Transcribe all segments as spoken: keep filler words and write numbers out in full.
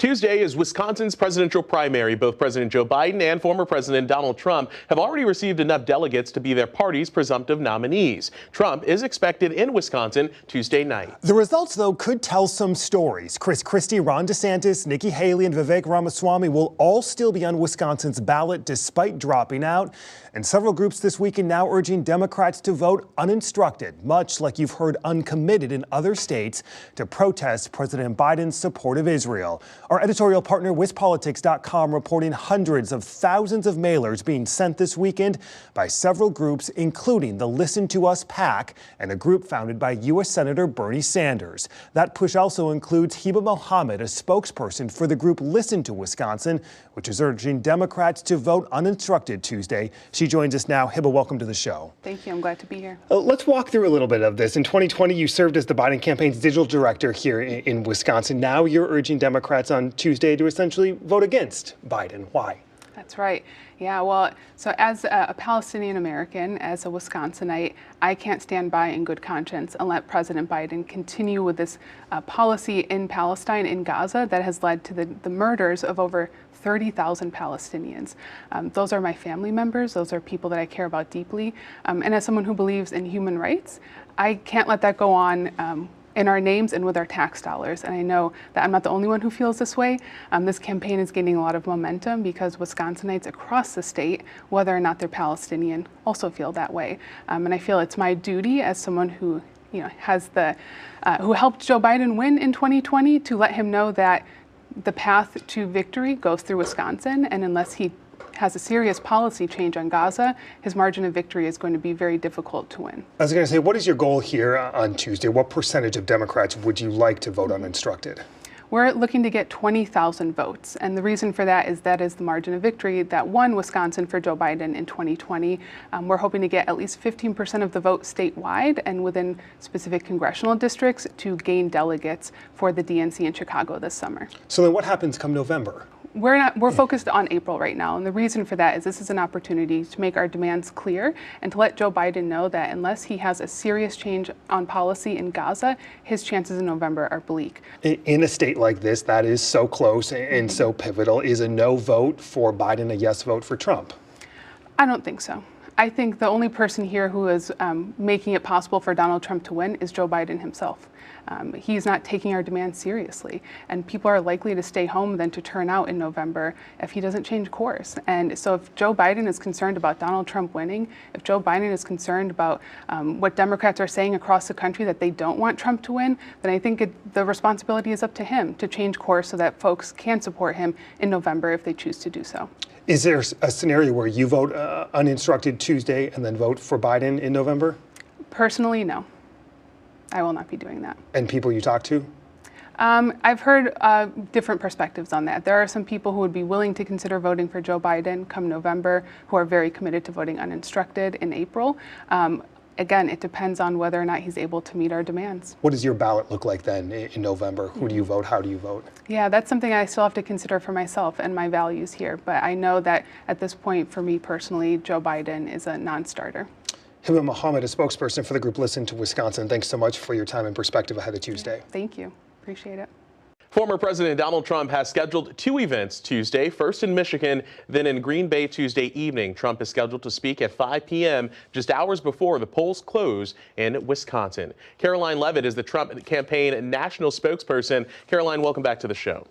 Tuesday is Wisconsin's presidential primary. Both President Joe Biden and former President Donald Trump have already received enough delegates to be their party's presumptive nominees. Trump is expected in Wisconsin Tuesday night. The results, though, could tell some stories. Chris Christie, Ron DeSantis, Nikki Haley, and Vivek Ramaswamy will all still be on Wisconsin's ballot despite dropping out. And several groups this weekend now urging Democrats to vote uninstructed, much like you've heard uncommitted in other states, to protest President Biden's support of Israel. Our editorial partner, Wis Politics dot com, reporting hundreds of thousands of mailers being sent this weekend by several groups, including the Listen to Us PAC and a group founded by U S Senator Bernie Sanders. That push also includes Heba Mohammad, a spokesperson for the group Listen to Wisconsin, which is urging Democrats to vote uninstructed Tuesday. She joins us now. Heba, welcome to the show. Thank you. I'm glad to be here. Uh, let's walk through a little bit of this. In twenty twenty, you served as the Biden campaign's digital director here in, in Wisconsin. Now you're urging Democrats on On Tuesday to essentially vote against Biden. Why? That's right. Yeah, well, so as a Palestinian American, as a Wisconsinite, I can't stand by in good conscience and let President Biden continue with this uh, policy in Palestine, in Gaza, that has led to the, the murders of over thirty thousand Palestinians. Um, those are my family members. Those are people that I care about deeply. Um, and as someone who believes in human rights, I can't let that go on um, in our names and with our tax dollars. And I know that I'm not the only one who feels this way. Um, this campaign is gaining a lot of momentum because Wisconsinites across the state, whether or not they're Palestinian, also feel that way. Um, and I feel it's my duty as someone who, you know, has the, uh, who helped Joe Biden win in twenty twenty, to let him know that the path to victory goes through Wisconsin. And unless he has a serious policy change on Gaza, his margin of victory is going to be very difficult to win. I was going to say, what is your goal here on Tuesday? What percentage of Democrats would you like to vote uninstructed? We're looking to get twenty thousand votes, and the reason for that is that is the margin of victory that won Wisconsin for Joe Biden in twenty twenty. Um, we're hoping to get at least fifteen percent of the vote statewide and within specific congressional districts to gain delegates for the D N C in Chicago this summer. So then what happens come November? We're not, we're focused on April right now, and the reason for that is this is an opportunity to make our demands clear and to let Joe Biden know that unless he has a serious change on policy in Gaza, his chances in November are bleak. In a state like this, that is so close and so pivotal, is a no vote for Biden a yes vote for Trump? I don't think so. I think the only person here who is um, making it possible for Donald Trump to win is Joe Biden himself. Um, he's not taking our demands seriously, and people are likely to stay home than to turn out in November if he doesn't change course. And so if Joe Biden is concerned about Donald Trump winning, if Joe Biden is concerned about um, what Democrats are saying across the country that they don't want Trump to win, then I think it, the responsibility is up to him to change course so that folks can support him in November if they choose to do so. Is there a scenario where you vote uh, uninstructed Tuesday and then vote for Biden in November? Personally, no. I will not be doing that. And people you talk to? Um, I've heard uh, different perspectives on that. There are some people who would be willing to consider voting for Joe Biden come November, who are very committed to voting uninstructed in April. Um, Again, it depends on whether or not he's able to meet our demands. What does your ballot look like then in November? Who do you vote? How do you vote? Yeah, that's something I still have to consider for myself and my values here. But I know that at this point, for me personally, Joe Biden is a non-starter. Heba Mohammad, a spokesperson for the group Listen to Wisconsin. Thanks so much for your time and perspective ahead of Tuesday. Yeah, thank you. Appreciate it. Former President Donald Trump has scheduled two events Tuesday, first in Michigan, then in Green Bay Tuesday evening. Trump is scheduled to speak at five p m, just hours before the polls close in Wisconsin. Karoline Leavitt is the Trump campaign national spokesperson. Karoline, welcome back to the show.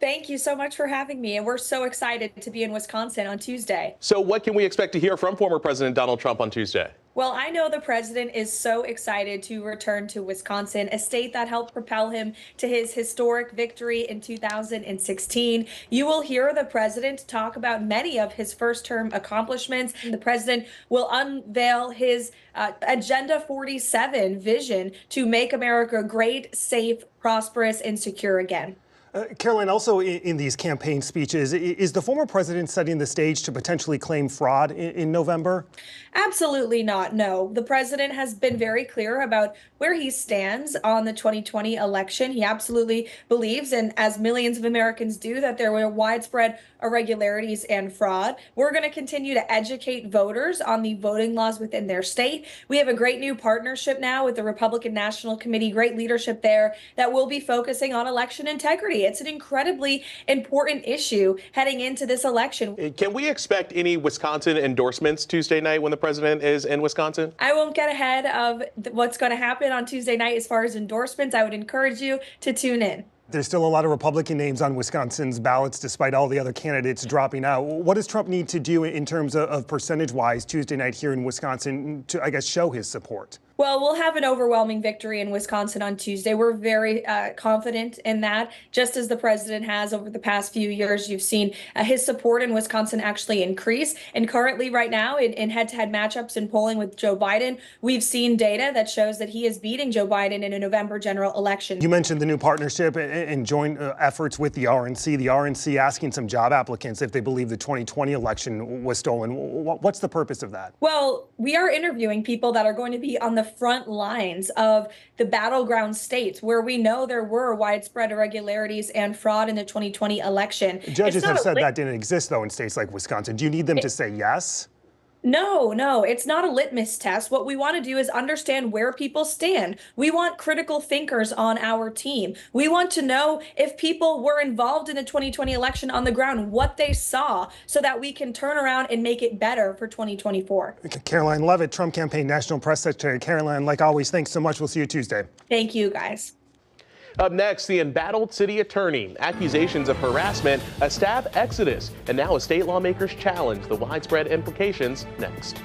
Thank you so much for having me, and we're so excited to be in Wisconsin on Tuesday. So what can we expect to hear from former President Donald Trump on Tuesday? Well, I know the president is so excited to return to Wisconsin, a state that helped propel him to his historic victory in two thousand sixteen. You will hear the president talk about many of his first-term accomplishments. The president will unveil his uh, Agenda forty-seven vision to make America great, safe, prosperous, and secure again. Uh, Caroline, also in, in these campaign speeches, is the former president setting the stage to potentially claim fraud in, in November? Absolutely not, no. The president has been very clear about where he stands on the twenty twenty election. He absolutely believes, and as millions of Americans do, that there were widespread irregularities and fraud. We're going to continue to educate voters on the voting laws within their state. We have a great new partnership now with the Republican National Committee, great leadership there, that will be focusing on election integrity. Absolutely. It's an incredibly important issue heading into this election. Can we expect any Wisconsin endorsements Tuesday night when the president is in Wisconsin? I won't get ahead of what's going to happen on Tuesday night as far as endorsements. I would encourage you to tune in. There's still a lot of Republican names on Wisconsin's ballots, despite all the other candidates dropping out. What does Trump need to do in terms of, of percentage-wise Tuesday night here in Wisconsin to, I guess, show his support? Well, we'll have an overwhelming victory in Wisconsin on Tuesday. We're very uh, confident in that. Just as the president has over the past few years, you've seen uh, his support in Wisconsin actually increase. And currently right now in, in head-to-head matchups in polling with Joe Biden, we've seen data that shows that he is beating Joe Biden in a November general election. You mentioned the new partnership and, and joint uh, efforts with the R N C. The R N C asking some job applicants if they believe the twenty twenty election was stolen. What's the purpose of that? Well, we are interviewing people that are going to be on the front lines of the battleground states where we know there were widespread irregularities and fraud in the twenty twenty election. Judges have said that didn't exist, though, in states like Wisconsin. Do you need them to say yes? No, no, it's not a litmus test. What we want to do is understand where people stand. We want critical thinkers on our team. We want to know if people were involved in the twenty twenty election on the ground, what they saw, so that we can turn around and make it better for twenty twenty-four. Karoline Leavitt, Trump Campaign National Press Secretary. Karoline, like always, thanks so much. We'll see you Tuesday. Thank you, guys. Up next, the embattled city attorney, accusations of harassment, a staff exodus, and now a state lawmaker's challenge, the widespread implications next.